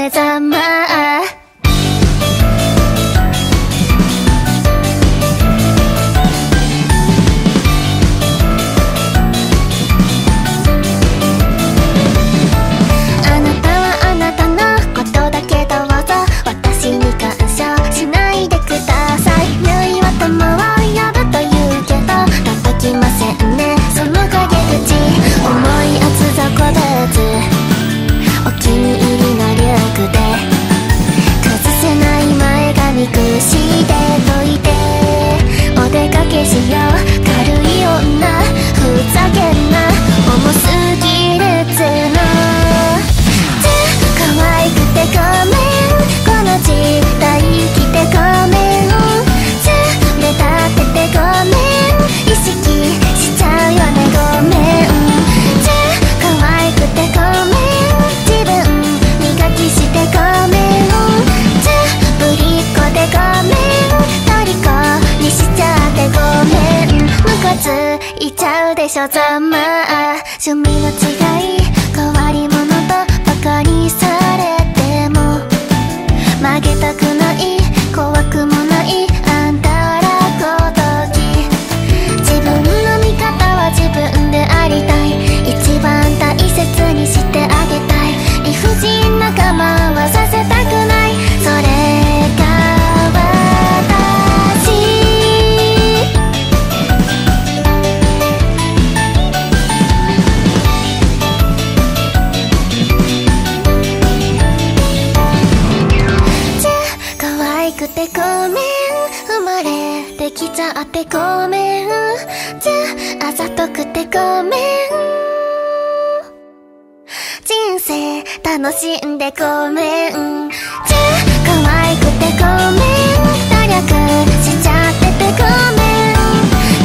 目覚まいちゃうでしょざまあ趣味の違い変わり者とバカにされても曲げたくない怖くもないあんたらごとき自分の味方は自分でありたい一番大切にしてあげたい理不尽な我慢はさせたくないそれがごめん生まれてきちゃってごめんじゃあざとくてごめん人生楽しんでごめんじゃあ可愛くてごめん努力しちゃっててごめん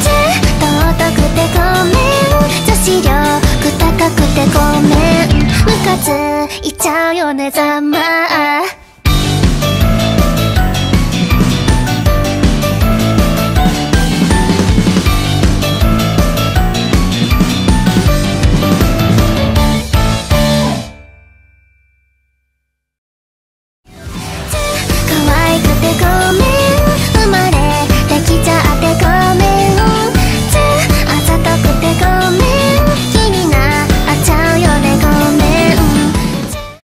じゃあ尊くてごめん女子力高くてごめんムカついちゃうよねざま